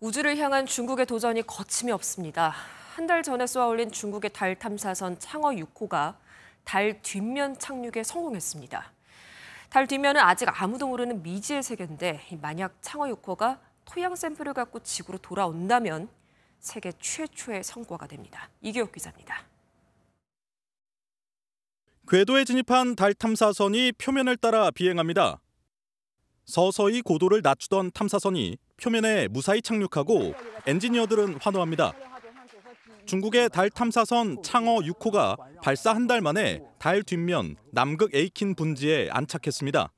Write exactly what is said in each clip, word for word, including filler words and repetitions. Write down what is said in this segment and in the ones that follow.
우주를 향한 중국의 도전이 거침이 없습니다. 한 달 전에 쏘아올린 중국의 달 탐사선 창어 육 호가 달 뒷면 착륙에 성공했습니다. 달 뒷면은 아직 아무도 모르는 미지의 세계인데 만약 창어 육 호가 토양 샘플을 갖고 지구로 돌아온다면 세계 최초의 성과가 됩니다. 이교욱 기자입니다. 궤도에 진입한 달 탐사선이 표면을 따라 비행합니다. 서서히 고도를 낮추던 탐사선이 표면에 무사히 착륙하고 엔지니어들은 환호합니다. 중국의 달 탐사선 창어 육 호가 발사 한 달 만에 달 뒷면 남극 에이킨 분지에 안착했습니다.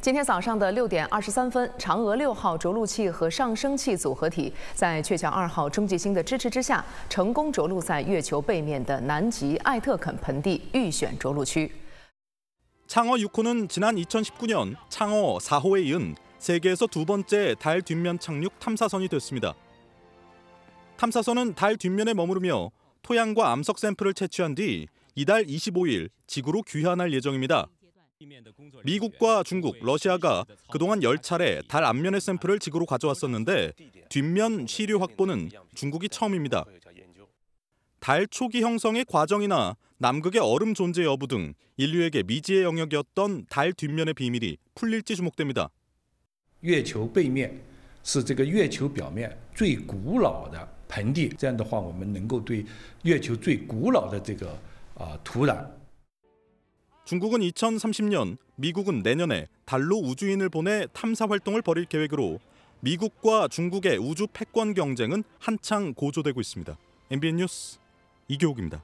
今天早上的六点二十三分，嫦娥六号着陆器和上升器组合体在鹊桥二号中继星的支持之下，成功着陆在月球背面的南极艾特肯盆地预选着陆区。 창어 육 호는 지난 이천십구 년 창어 사 호에 이은 세계에서 두 번째 달 뒷면 착륙 탐사선이 됐습니다. 탐사선은 달 뒷면에 머무르며 토양과 암석 샘플을 채취한 뒤 이달 이십오 일 지구로 귀환할 예정입니다. 미국과 중국, 러시아가 그동안 열 차례 달 앞면의 샘플을 지구로 가져왔었는데 뒷면 시료 확보는 중국이 처음입니다. 달 초기 형성의 과정이나 남극의 얼음 존재 여부 등 인류에게 미지의 영역이었던 달 뒷면의 비밀이 풀릴지 주목됩니다. 月球背面是这个月球表面最古老的盆地，这样的话我们能够对月球最古老的这个土壤。 중국은 이천삼십 년, 미국은 내년에 달로 우주인을 보내 탐사 활동을 벌일 계획으로 미국과 중국의 우주 패권 경쟁은 한창 고조되고 있습니다. 엠비엔 뉴스 이교욱입니다.